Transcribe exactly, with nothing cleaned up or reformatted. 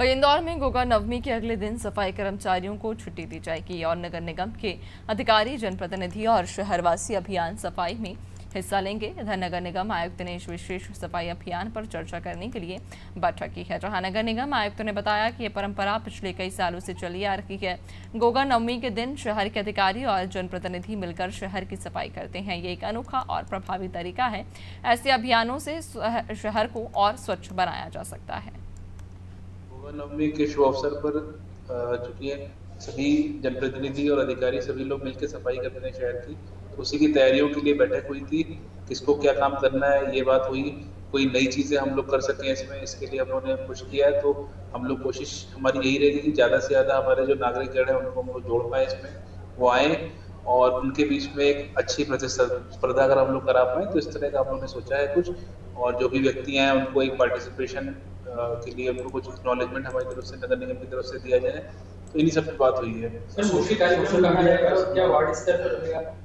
और इंदौर में गोगा नवमी के अगले दिन सफाई कर्मचारियों को छुट्टी दी जाएगी और नगर निगम के अधिकारी, जनप्रतिनिधि और शहरवासी अभियान सफाई में हिस्सा लेंगे। इधर नगर निगम आयुक्त ने इस विशेष सफाई अभियान पर चर्चा करने के लिए बैठक की है, जहां नगर निगम आयुक्त ने बताया कि यह परंपरा पिछले कई सालों से चली आ रही है। गोगा नवमी के दिन शहर के अधिकारी और जनप्रतिनिधि मिलकर शहर की सफाई करते हैं। ये एक अनोखा और प्रभावी तरीका है। ऐसे अभियानों से शहर को और स्वच्छ बनाया जा सकता है। गोगा नवमी के शुभ अवसर पर चुकी है सभी जनप्रतिनिधि और अधिकारी सभी लोग मिलकर सफाई करते हैं शहर की। उसी की तैयारियों के लिए बैठक हुई थी, किसको क्या काम करना है ये बात हुई। कोई नई चीज़ें हम लोग कर सकें इसमें, इसके लिए उन्होंने पुश किया है। तो हम लोग कोशिश हमारी यही रहेगी कि ज़्यादा से ज़्यादा हमारे जो नागरिकगण हैं उनको हम लोग जोड़ पाएँ इसमें, वो आएँ और उनके बीच में एक अच्छी प्रतिस्पर्धा अगर हम लोग करा पाएँ। तो इस तरह का हम लोगों ने सोचा है कुछ, और जो भी व्यक्तियाँ हैं उनको एक पार्टिसिपेशन के लिए उनको कुछ एक्नॉलेजमेंट हमारी तरफ से, नगर निगम की तरफ से दिया जाए। तो इन्हीं सब की बात हुई है।